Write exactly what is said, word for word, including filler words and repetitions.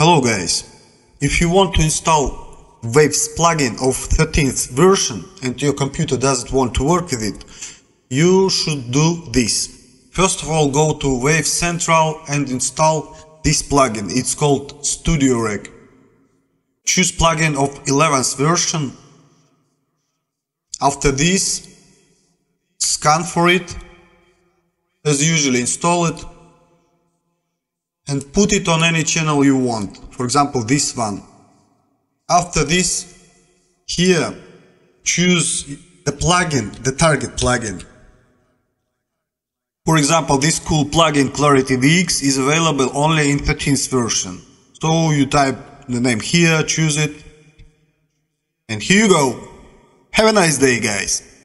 Hello guys, if you want to install Waves plugin of thirteenth version and your computer doesn't want to work with it, you should do this. First of all, go to Waves Central and install this plugin, it's called Studio Rack. Choose plugin of eleventh version. After this, scan for it, as usually install it. And put it on any channel you want, for example this one. After this, here, choose the plugin, the target plugin. For example, this cool plugin Clarity V X is available only in thirteenth version. So you type the name here, choose it, and here you go. Have a nice day, guys!